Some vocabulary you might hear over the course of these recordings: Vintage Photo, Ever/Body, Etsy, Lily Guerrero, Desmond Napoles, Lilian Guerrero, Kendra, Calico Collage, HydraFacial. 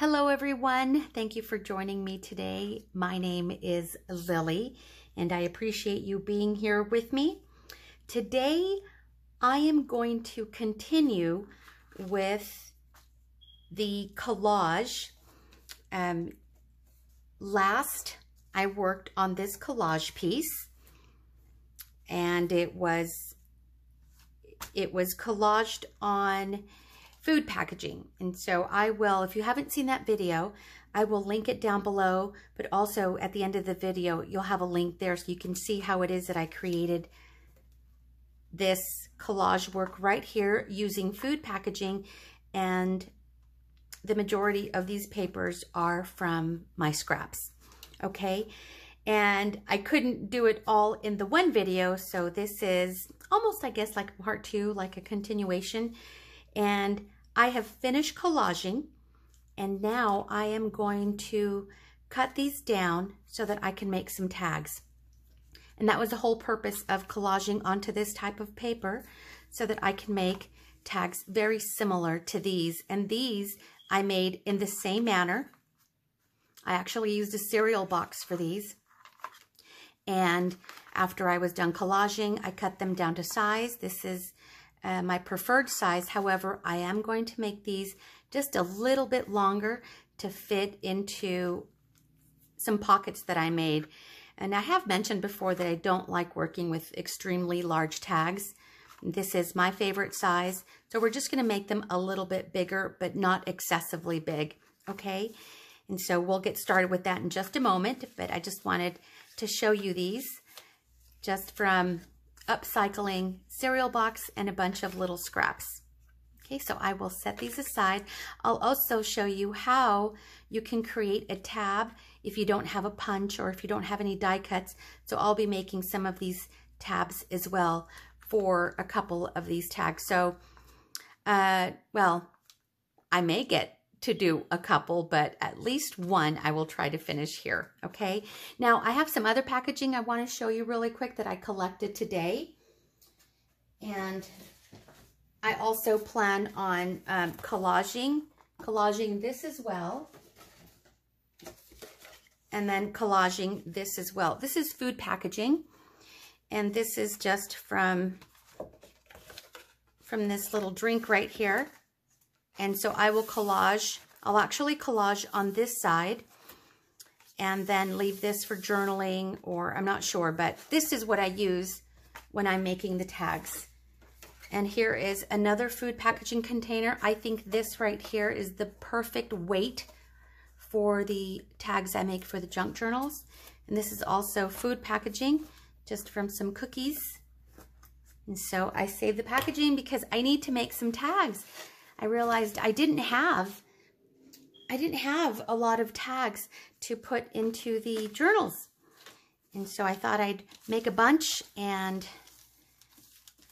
Hello everyone, thank you for joining me today. My name is Lily and I appreciate you being here with me. Today I am going to continue with the collage. Last I worked on this collage piece and it was collaged on food packaging, and so I will, if you haven't seen that video, I will link it down below, but also at the end of the video you'll have a link there so you can see how it is that I created this collage work right here using food packaging, and the majority of these papers are from my scraps, okay? And I couldn't do it all in the one video, so this is almost, I guess, like part two, like a continuation. And I have finished collaging, and now I am going to cut these down so that I can make some tags. And that was the whole purpose of collaging onto this type of paper, so that I can make tags very similar to these. And these I made in the same manner. I actually used a cereal box for these. And after I was done collaging, I cut them down to size. This is my preferred size. However, I am going to make these just a little bit longer to fit into some pockets that I made. And I have mentioned before that I don't like working with extremely large tags. This is my favorite size. So we're just going to make them a little bit bigger, but not excessively big. Okay. And so we'll get started with that in just a moment, but I just wanted to show you these just from upcycling cereal box and a bunch of little scraps. Okay, so I will set these aside. I'll also show you how you can create a tab if you don't have a punch or if you don't have any die cuts. So I'll be making some of these tabs as well for a couple of these tags. So, well, I may get to do a couple, but at least one I will try to finish here, okay? Now, I have some other packaging I want to show you really quick that I collected today. And I also plan on collaging this as well. And then collaging this as well. This is food packaging. And this is just from this little drink right here. And so I will collage, I'll actually collage on this side and then leave this for journaling, or I'm not sure, but this is what I use when I'm making the tags. And here is another food packaging container. I think this right here is the perfect weight for the tags I make for the junk journals. And this is also food packaging, just from some cookies. And so I save the packaging because I need to make some tags. I realized I didn't have a lot of tags to put into the journals. And so I thought I'd make a bunch, and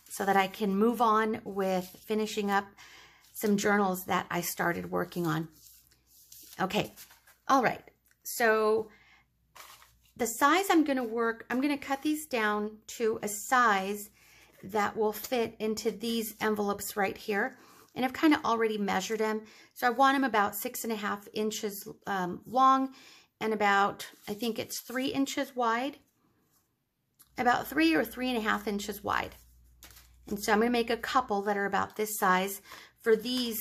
so that I can move on with finishing up some journals that I started working on. Okay. All right. So the size I'm going to cut these down to a size that will fit into these envelopes right here. And I've kind of already measured them. So I want them about 6.5 inches long, and about, I think it's 3 inches wide, about 3 or 3.5 inches wide. And so I'm going to make a couple that are about this size for these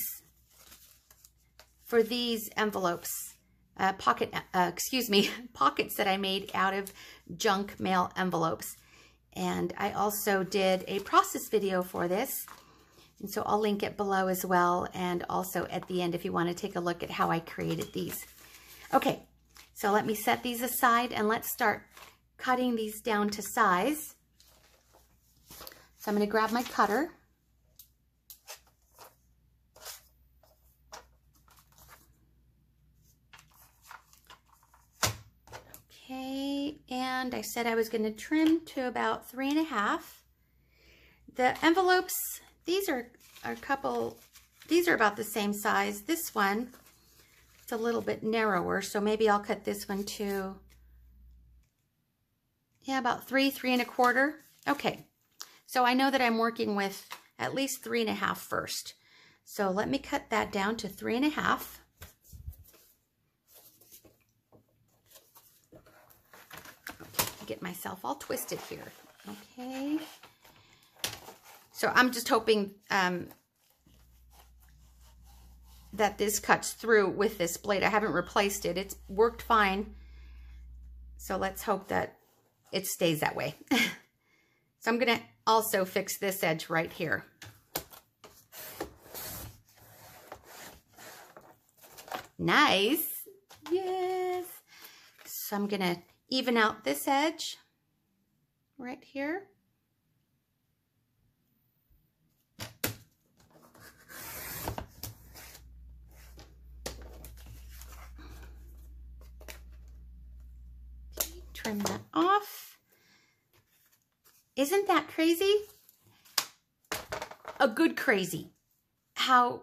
envelopes, pockets that I made out of junk mail envelopes. And I also did a process video for this. And so I'll link it below as well, and also at the end if you want to take a look at how I created these. Okay, so let me set these aside and let's start cutting these down to size. So I'm going to grab my cutter. Okay, and I said I was going to trim to about 3.5. The envelopes, these are a couple, these are about the same size. This one, it's a little bit narrower, so maybe I'll cut this one to, yeah, about 3, 3.25. Okay, so I know that I'm working with at least 3.5 first. So let me cut that down to 3.5. get myself all twisted here. Okay. So I'm just hoping that this cuts through with this blade. I haven't replaced it. It's worked fine. So let's hope that it stays that way. So I'm going to also fix this edge right here. Nice. Yes. So I'm going to even out this edge right here. Okay, trim that off. Isn't that crazy? A good crazy. How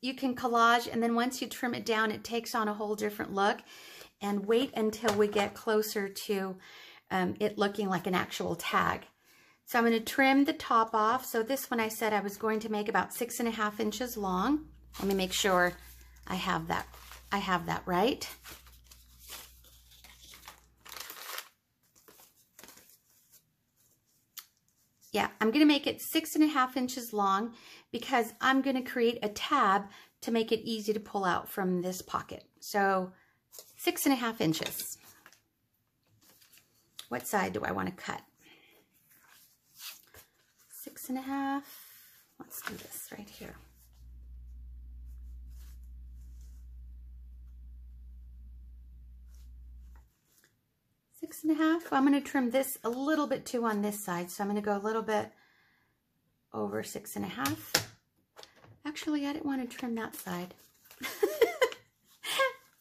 you can collage, and then once you trim it down, it takes on a whole different look. And wait until we get closer to it looking like an actual tag. So I'm going to trim the top off. So this one I said I was going to make about 6.5 inches long. Let me make sure I have that. I have that right. Yeah, I'm going to make it 6.5 inches long because I'm going to create a tab to make it easy to pull out from this pocket. So 6.5 inches. What side do I want to cut? 6.5. Let's do this right here. Six and a half. Well, I'm going to trim this a little bit too on this side. So I'm going to go a little bit over 6.5. Actually, I didn't want to trim that side.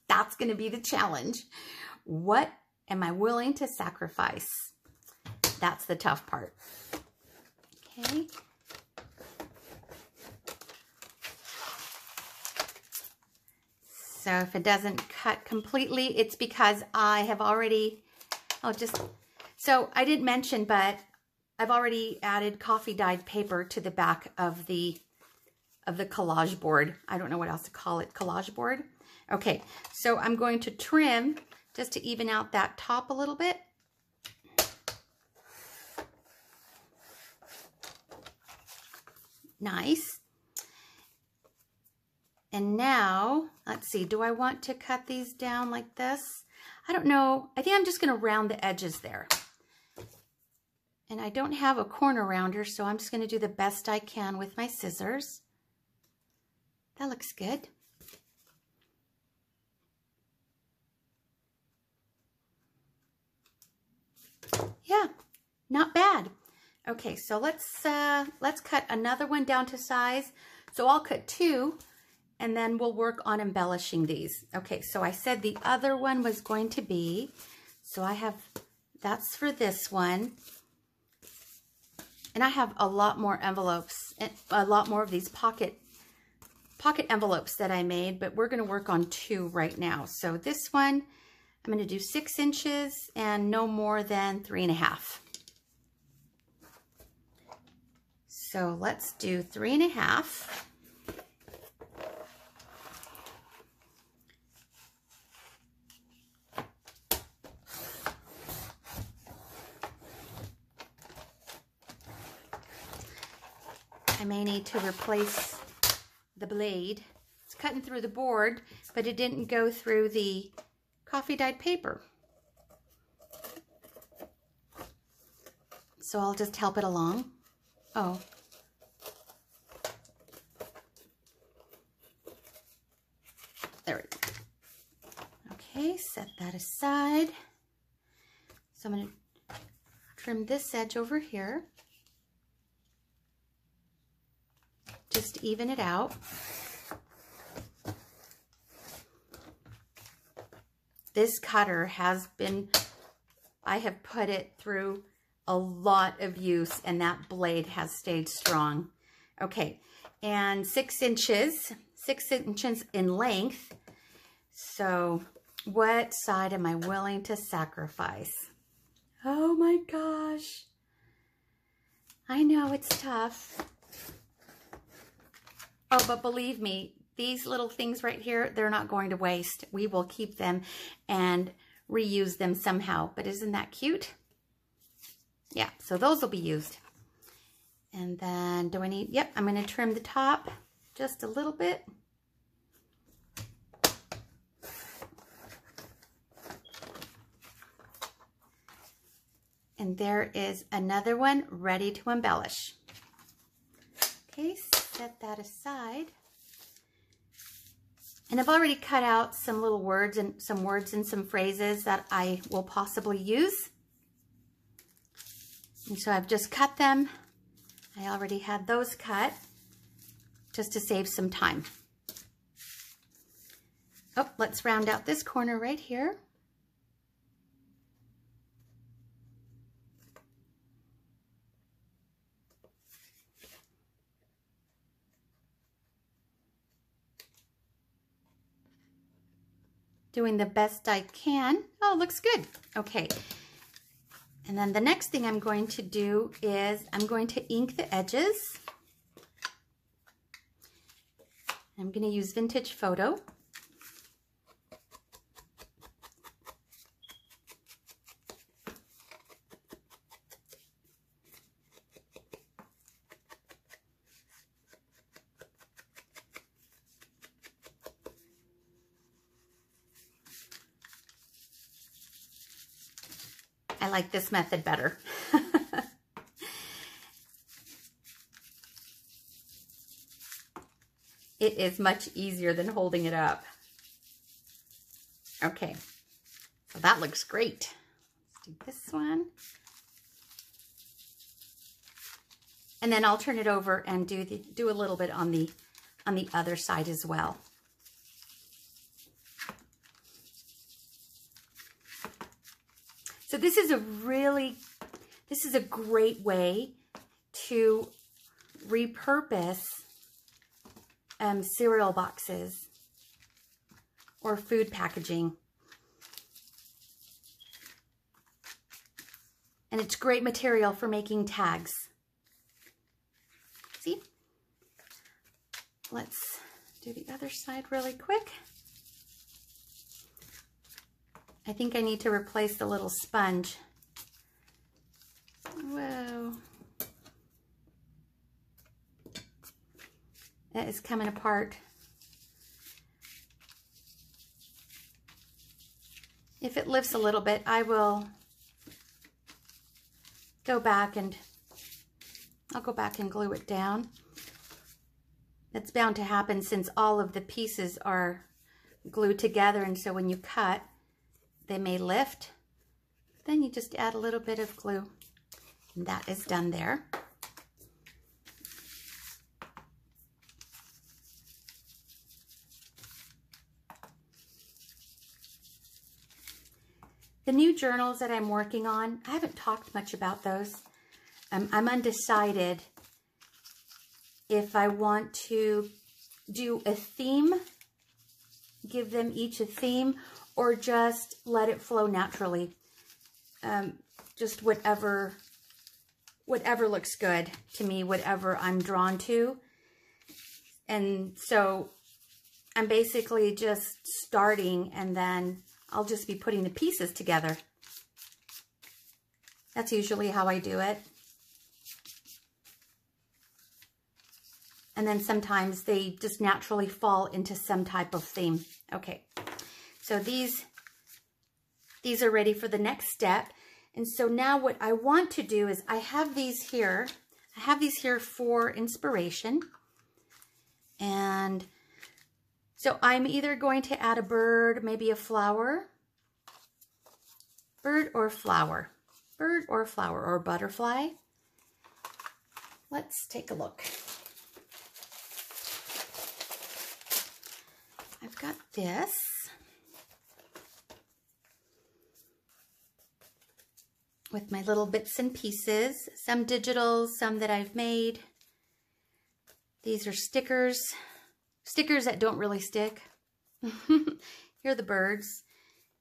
That's going to be the challenge. What am I willing to sacrifice? That's the tough part. Okay. So if it doesn't cut completely, it's because I have already, so I didn't mention, but I've already added coffee dyed paper to the back of the collage board. I don't know what else to call it, collage board. Okay, so I'm going to trim just to even out that top a little bit. Nice. And now, let's see, do I want to cut these down like this? I don't know. I think I'm just going to round the edges there. And I don't have a corner rounder, so I'm just going to do the best I can with my scissors. That looks good. Yeah, not bad. Okay, so let's cut another one down to size. So I'll cut two, and then we'll work on embellishing these. Okay, so I said the other one was going to be, so I have, that's for this one. And I have a lot more envelopes, a lot more of these pocket envelopes that I made, but we're gonna work on two right now. So this one, I'm going to do 6 inches and no more than 3.5. So let's do 3.5. I may need to replace the blade. It's cutting through the board, but it didn't go through the coffee dyed paper. So I'll just help it along. Oh. There we go. Okay, set that aside. So I'm going to trim this edge over here. Just even it out. This cutter has been, I have put it through a lot of use, and that blade has stayed strong. Okay, and 6 inches in length. So what side am I willing to sacrifice? Oh my gosh. I know it's tough. Oh, but believe me, these little things right here, they're not going to waste. We will keep them and reuse them somehow. But isn't that cute? Yeah, so those will be used. And then do I need, yep, I'm going to trim the top just a little bit. And there is another one ready to embellish. Okay, set that aside. And I've already cut out some little words and some phrases that I will possibly use. And so I've just cut them. I already had those cut just to save some time. Oh, let's round out this corner right here. Doing the best I can. Oh, it looks good. Okay. And then the next thing I'm going to do is I'm going to ink the edges. I'm going to use Vintage Photo. I like this method better. It is much easier than holding it up. Okay, well, that looks great. Let's do this one. And then I'll turn it over and do a little bit on the other side as well. So this is a great way to repurpose cereal boxes or food packaging. And it's great material for making tags. See? Let's do the other side really quick. I think I need to replace the little sponge. Whoa. That is coming apart. If it lifts a little bit, I will go back and glue it down. That's bound to happen since all of the pieces are glued together, and so when you cut, they may lift. Then you just add a little bit of glue, and that is done there. The new journals that I'm working on, I haven't talked much about those. I'm undecided if I want to do a theme, give them each a theme, or just let it flow naturally. Just whatever looks good to me, whatever I'm drawn to. And so I'm basically just starting, and then I'll just be putting the pieces together. That's usually how I do it. And then sometimes they just naturally fall into some type of theme. Okay. So these are ready for the next step. And so now what I want to do is I have these here. I have these here for inspiration. And so I'm either going to add a bird, maybe a flower. Bird or flower. Bird or flower or butterfly. Let's take a look. I've got this. With my little bits and pieces, some digital, some that I've made. These are stickers, stickers that don't really stick. Here are the birds,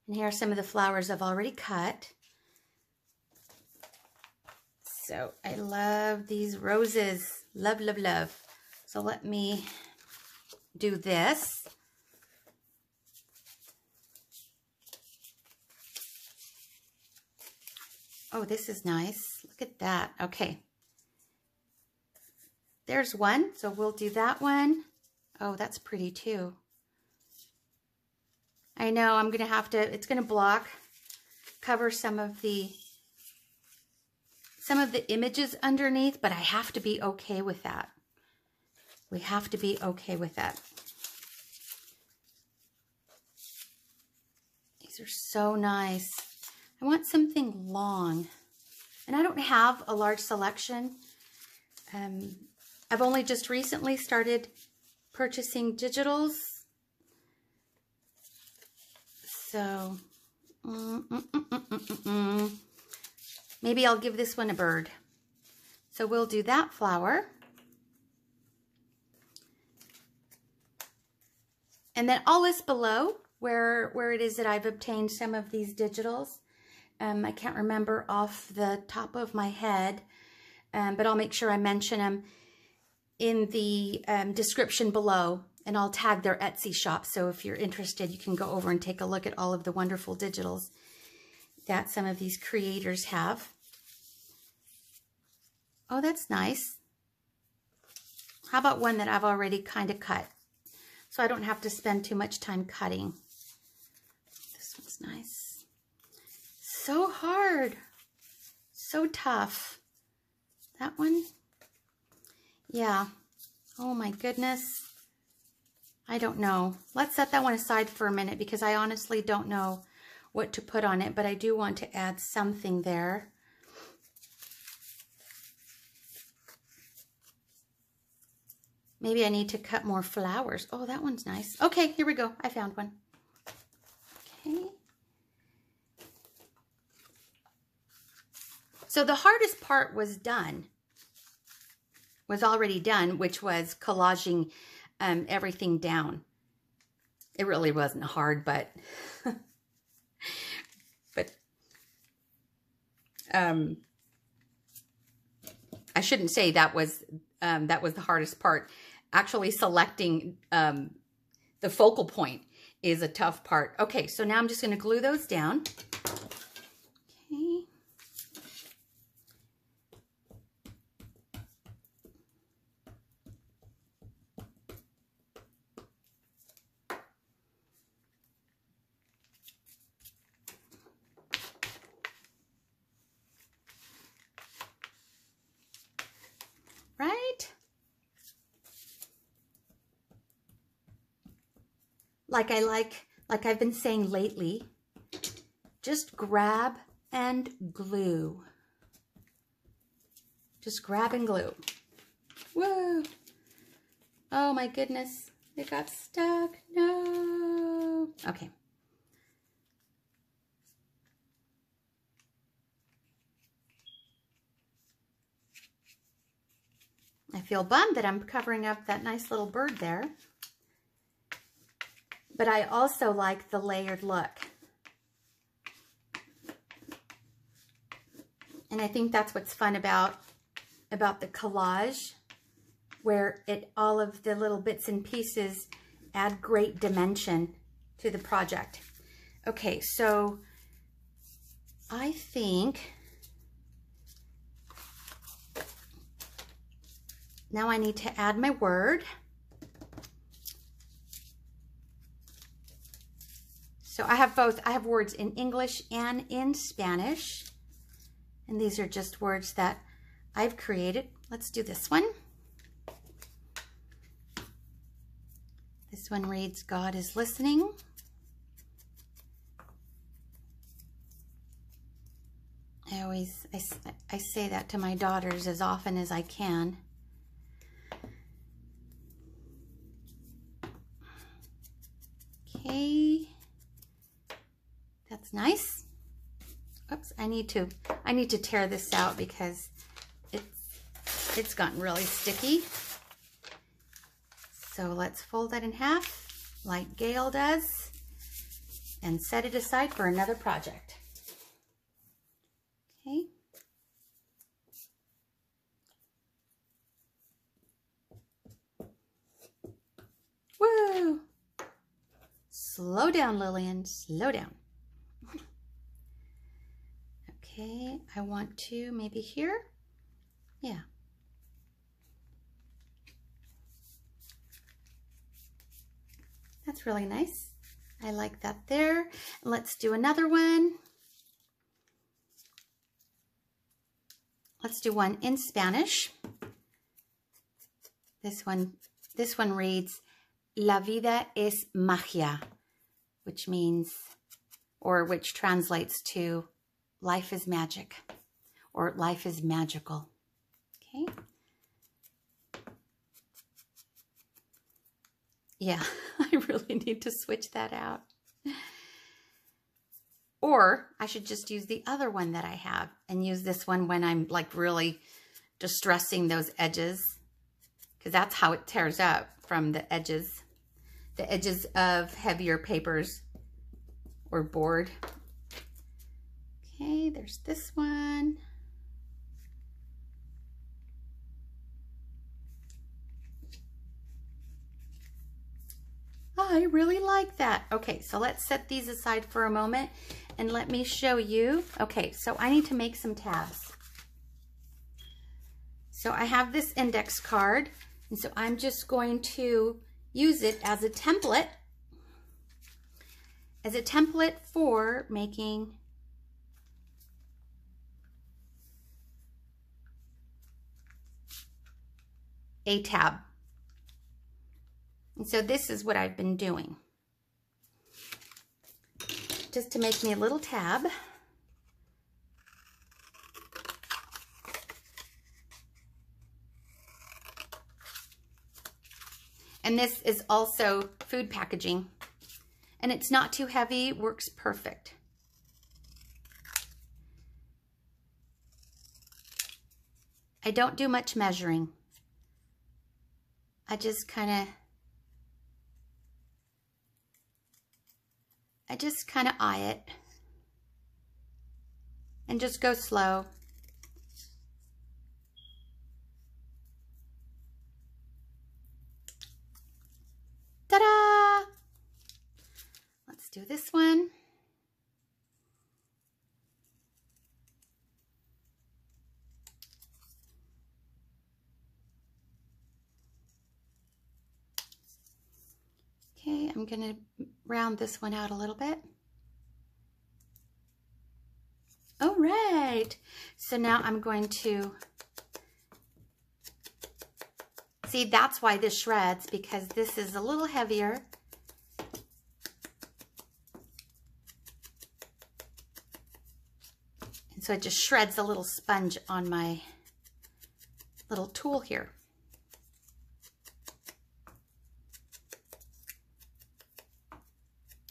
and here are some of the flowers I've already cut. So I love these roses, love, love, love. So let me do this. Oh, this is nice. Look at that. Okay. There's one. So we'll do that one. Oh, that's pretty too. I know I'm going to have to, it's going to block, cover some of the images underneath, but I have to be okay with that. We have to be okay with that. These are so nice. I want something long, and I don't have a large selection. I've only just recently started purchasing digitals. So maybe I'll give this one a bird. So we'll do that flower. And then all this below where it is that I've obtained some of these digitals. I can't remember off the top of my head, but I'll make sure I mention them in the description below, and I'll tag their Etsy shop. So if you're interested, you can go over and take a look at all of the wonderful digitals that some of these creators have. Oh, that's nice. How about one that I've already kind of cut, so I don't have to spend too much time cutting? This one's nice. So hard, so tough. That one, yeah. Oh my goodness, I don't know. Let's set that one aside for a minute because I honestly don't know what to put on it, but I do want to add something there. Maybe I need to cut more flowers. Oh, that one's nice. Okay, here we go. I found one. Okay. So the hardest part was already done, which was collaging everything down. It really wasn't hard, but I shouldn't say that was the hardest part. Actually, selecting the focal point is a tough part. Okay, so now I'm just going to glue those down. Like I've been saying lately, just grab and glue. Just grab and glue. Woo! Oh my goodness, it got stuck. No. Okay. I feel bummed that I'm covering up that nice little bird there. But I also like the layered look. And I think that's what's fun about the collage, where all of the little bits and pieces add great dimension to the project. Okay, so I think now I need to add my word. So I have both. I have words in English and in Spanish. And these are just words that I've created. Let's do this one. This one reads, God is listening. I say that to my daughters as often as I can. Okay. That's nice. Oops, I need to tear this out because it's gotten really sticky. So let's fold that in half like Gail does and set it aside for another project. Okay. Woo! Slow down, Lillian, slow down. Okay, I want to maybe here. Yeah. That's really nice. I like that there. Let's do another one. Let's do one in Spanish. This one reads, La vida es magia, which means, or which translates to, life is magic, or life is magical. Okay. Yeah, I really need to switch that out. Or I should just use the other one that I have and use this one when I'm like really distressing those edges, because that's how it tears up, from the edges of heavier papers or board. Okay, there's this one. I really like that. Okay, so let's set these aside for a moment and let me show you. Okay, so I need to make some tabs. So I have this index card, and so I'm just going to use it as a template for making a tab. And so this is what I've been doing, just to make me a little tab. And this is also food packaging, and it's not too heavy, works perfect. I don't do much measuring. I just kind of eye it and just go slow. Ta-da! Let's do this one. Okay, I'm going to round this one out a little bit. All right, so now I'm going to, see, that's why this shreds, because this is a little heavier. And so it just shreds a little sponge on my little tool here.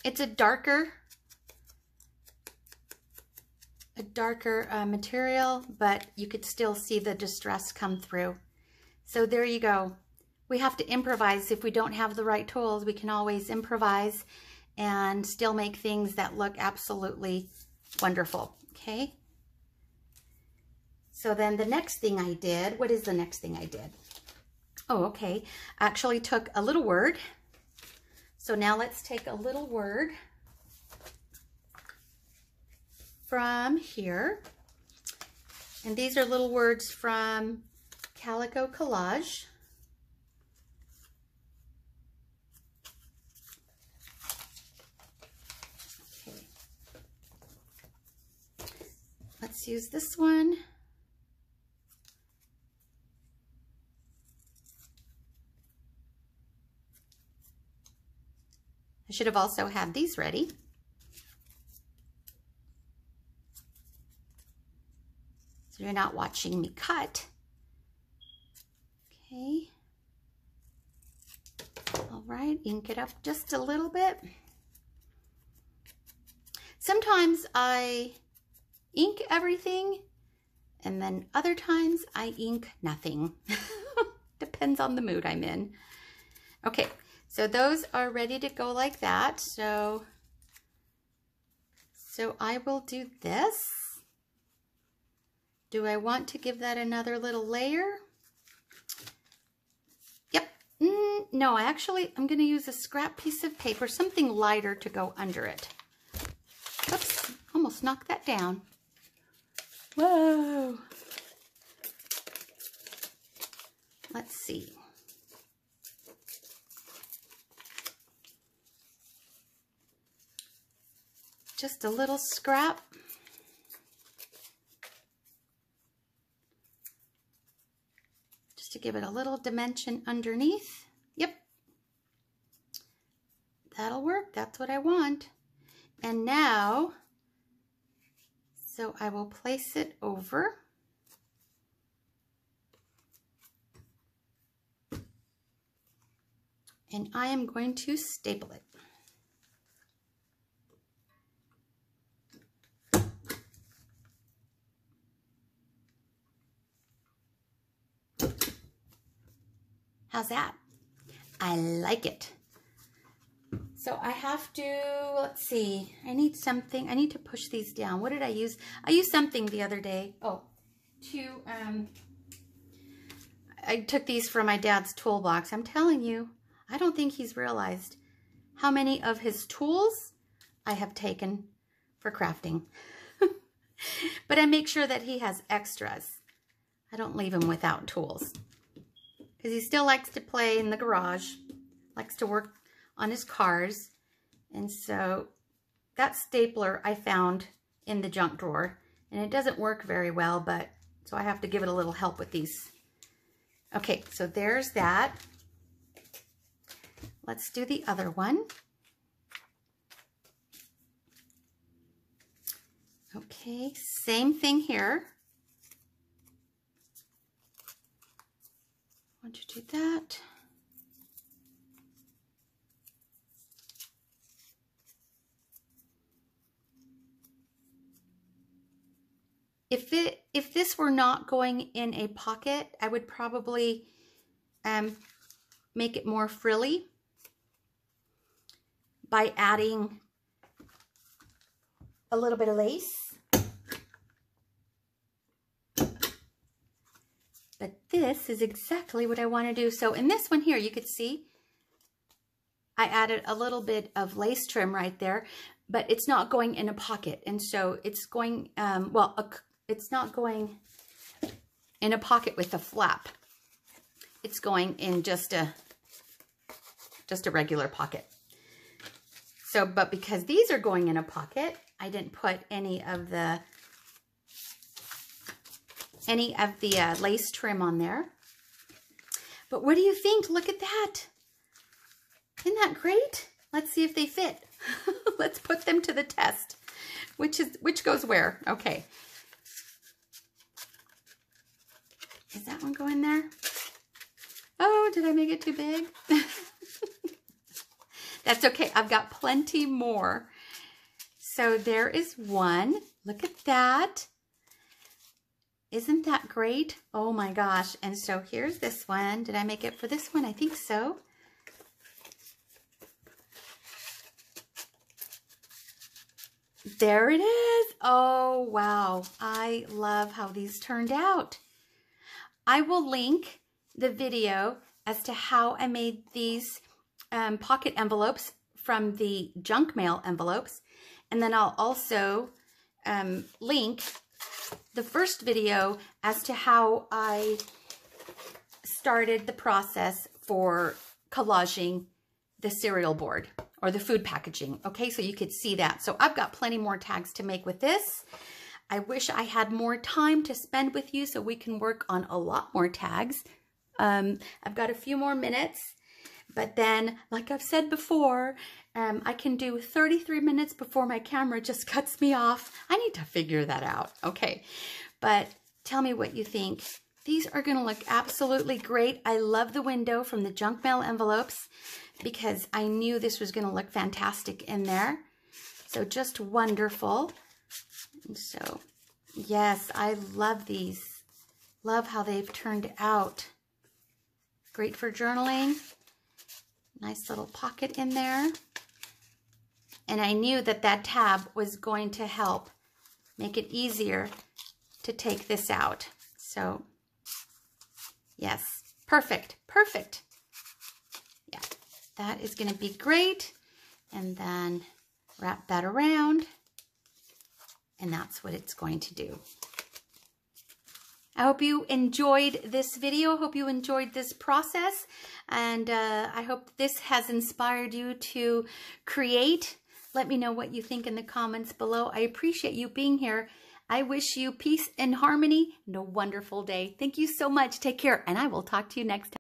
It's a darker material, but you could still see the distress come through. So there you go. We have to improvise. If we don't have the right tools, we can always improvise and still make things that look absolutely wonderful. Okay. So then the next thing I did, what is the next thing I did? Oh, okay. I actually took a little word. So now let's take a little word from here. And these are little words from Calico Collage. Okay. Let's use this one. I should have also had these ready. So you're not watching me cut. Okay. All right, ink it up just a little bit. Sometimes I ink everything, and then other times I ink nothing. Depends on the mood I'm in. Okay. So those are ready to go like that. So I will do this. Do I want to give that another little layer? Yep. No, I'm going to use a scrap piece of paper, something lighter to go under it. Oops, almost knocked that down. Whoa. Let's see. Just a little scrap. Just to give it a little dimension underneath. Yep. That'll work. That's what I want. And now, so I will place it over. And I am going to staple it. How's that? I like it. So I have to, let's see, I need something. I need to push these down. What did I use? I used something the other day. Oh, I took these from my dad's toolbox. I'm telling you, I don't think he's realized how many of his tools I have taken for crafting. But I make sure that he has extras. I don't leave him without tools. Because he still likes to play in the garage, likes to work on his cars. And so that stapler I found in the junk drawer. And it doesn't work very well, but so I have to give it a little help with these. Okay, so there's that. Let's do the other one. Okay, same thing here. I want you to do that. If this were not going in a pocket, I would probably make it more frilly by adding a little bit of lace. But this is exactly what I want to do. So in this one here, you could see I added a little bit of lace trim right there, but it's not going in a pocket. And so it's going, it's not going in a pocket with a flap. It's going in just a regular pocket. So, but because these are going in a pocket, I didn't put any of the lace trim on there. But what do you think? Look at that. Isn't that great? Let's see if they fit. Let's put them to the test. Which goes where? Okay. Is that one going there? Oh, did I make it too big? That's okay. I've got plenty more. So there is one. Look at that. Isn't that great? Oh my gosh. And so here's this one. Did I make it for this one? I think so. There it is. Oh, wow. I love how these turned out. I will link the video as to how I made these pocket envelopes from the junk mail envelopes. And then I'll also link the first video as to how I started the process for collaging the cereal board or the food packaging. Okay, so you could see that. So I've got plenty more tags to make with this. I wish I had more time to spend with you so we can work on a lot more tags. I've got a few more minutes. But then, like I've said before, I can do 33 minutes before my camera just cuts me off. I need to figure that out. Okay, but tell me what you think. These are going to look absolutely great. I love the window from the junk mail envelopes because I knew this was going to look fantastic in there. So just wonderful. And so, yes, I love these. Love how they've turned out. Great for journaling. Nice little pocket in there. And I knew that that tab was going to help make it easier to take this out. So, yes, perfect, perfect. Yeah, that is going to be great. And then wrap that around. And that's what it's going to do. I hope you enjoyed this video. Hope you enjoyed this process, and I hope this has inspired you to create. Let me know what you think in the comments below. I appreciate you being here. I wish you peace and harmony and a wonderful day. Thank you so much. Take care, and I will talk to you next time.